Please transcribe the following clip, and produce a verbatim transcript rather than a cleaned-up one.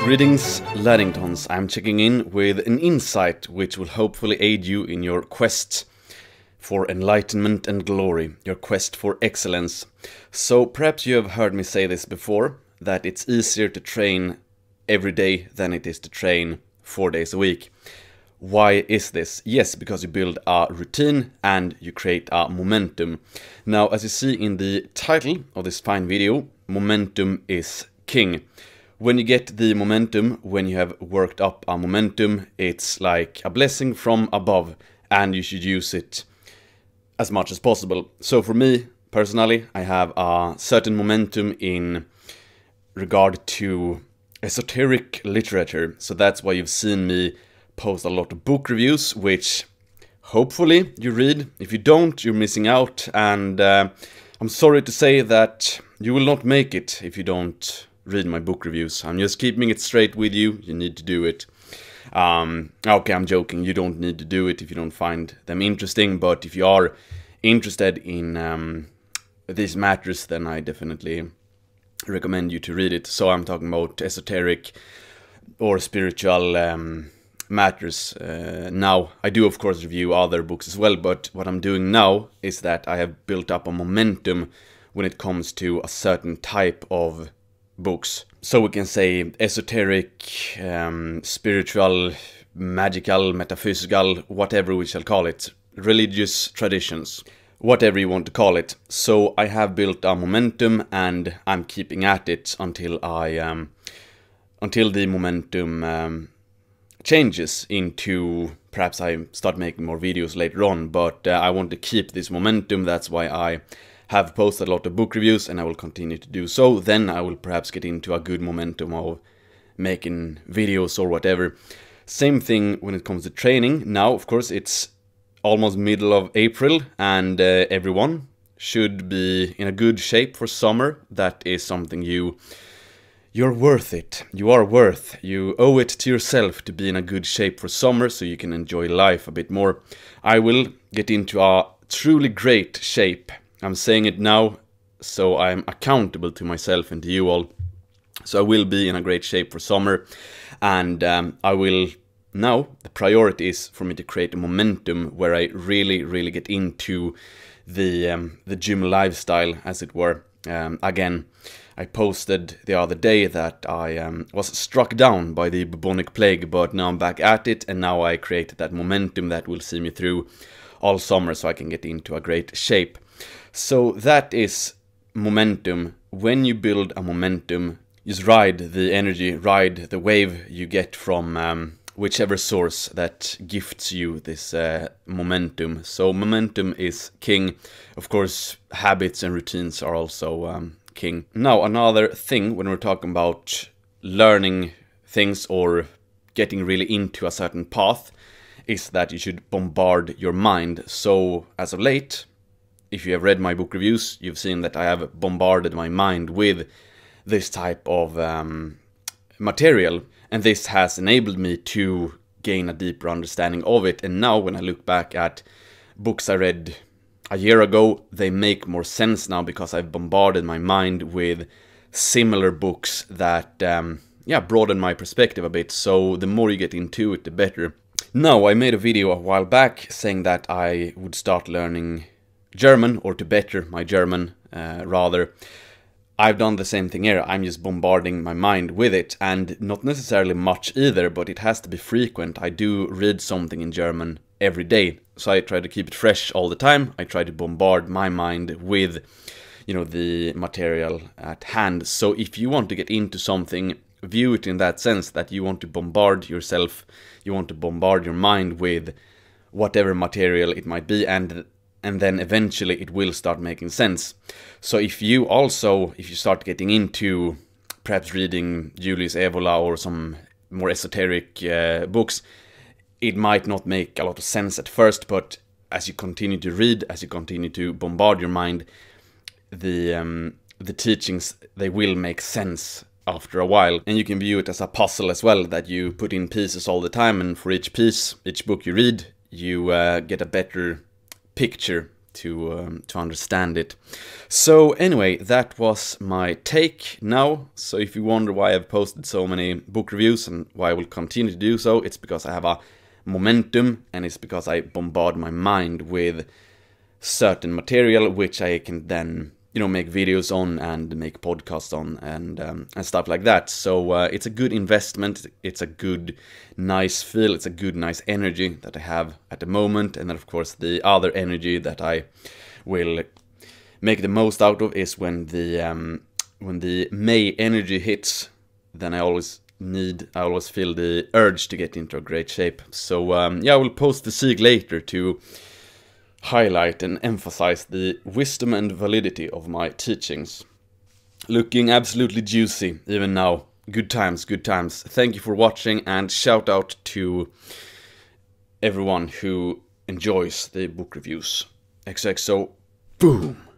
Greetings, Laddingtons. I'm checking in with an insight which will hopefully aid you in your quest for enlightenment and glory, your quest for excellence. So perhaps you have heard me say this before, that it's easier to train every day than it is to train four days a week. Why is this? Yes, because you build a routine and you create a momentum. Now, as you see in the title of this fine video, momentum is king. When you get the momentum, when you have worked up a momentum, it's like a blessing from above, and you should use it as much as possible. So for me, personally, I have a certain momentum in regard to esoteric literature, so that's why you've seen me post a lot of book reviews, which hopefully you read. If you don't, you're missing out, and uh, I'm sorry to say that you will not make it if you don't read my book reviews. I'm just keeping it straight with you. You need to do it. Um, okay, I'm joking. You don't need to do it if you don't find them interesting, but if you are interested in um, these matters, then I definitely recommend you to read it. So I'm talking about esoteric or spiritual um matters. Uh, now, I do of course review other books as well, but what I'm doing now is that I have built up a momentum when it comes to a certain type of books. So we can say esoteric, um, spiritual, magical, metaphysical, whatever we shall call it, religious traditions, whatever you want to call it. So I have built a momentum and I'm keeping at it until I, um, until the momentum um, changes into, perhaps I start making more videos later on, but uh, I want to keep this momentum. That's why I have posted a lot of book reviews, and I will continue to do so. Then I will perhaps get into a good momentum of making videos or whatever. Same thing when it comes to training. Now, of course, it's almost middle of April, and uh, everyone should be in a good shape for summer. That is something you... You're worth it. You are worth. You owe it to yourself to be in a good shape for summer so you can enjoy life a bit more. I will get into a truly great shape. I'm saying it now, so I'm accountable to myself and to you all. So I will be in a great shape for summer. And um, I will... Now, the priority is for me to create a momentum where I really, really get into the, um, the gym lifestyle, as it were. Um, again, I posted the other day that I um, was struck down by the bubonic plague, but now I'm back at it, and now I created that momentum that will see me through all summer so I can get into a great shape. So that is momentum. When you build a momentum, you just ride the energy, ride the wave you get from um, whichever source that gifts you this uh, momentum. So momentum is king. Of course, habits and routines are also um, king. Now, another thing when we're talking about learning things or getting really into a certain path is that you should bombard your mind. So as of late, if you have read my book reviews, you've seen that I have bombarded my mind with this type of um, material. And this has enabled me to gain a deeper understanding of it. And now when I look back at books I read a year ago, they make more sense now because I've bombarded my mind with similar books that, um, yeah, broaden my perspective a bit. So the more you get into it, the better. Now, I made a video a while back saying that I would start learning German, or to better my German, uh, rather. I've done the same thing here. I'm just bombarding my mind with it, and not necessarily much either, but it has to be frequent. I do read something in German every day, so I try to keep it fresh all the time. I try to bombard my mind with, you know, the material at hand. So if you want to get into something, view it in that sense, that you want to bombard yourself, you want to bombard your mind with whatever material it might be, and and then eventually it will start making sense. So if you also, if you start getting into perhaps reading Julius Evola or some more esoteric uh, books, it might not make a lot of sense at first, but as you continue to read, as you continue to bombard your mind, the, um, the teachings, they will make sense after a while. And you can view it as a puzzle as well, that you put in pieces all the time, and for each piece, each book you read, you uh, get a better picture to um, to understand it. So anyway, that was my take now. So if you wonder why I've posted so many book reviews and why I will continue to do so, it's because I have a momentum, and it's because I bombard my mind with certain material which I can then, you know, make videos on and make podcasts on and um, and stuff like that. So uh, it's a good investment. It's a good, nice feel. It's a good, nice energy that I have at the moment. And then, of course, the other energy that I will make the most out of is when the um, when the May energy hits. Then I always need, I always feel the urge to get into a great shape. So um, yeah, I will post the seek later to highlight and emphasize the wisdom and validity of my teachings. Looking absolutely juicy even now. Good times, good times. Thank you for watching, and shout out to everyone who enjoys the book reviews. X X O, boom!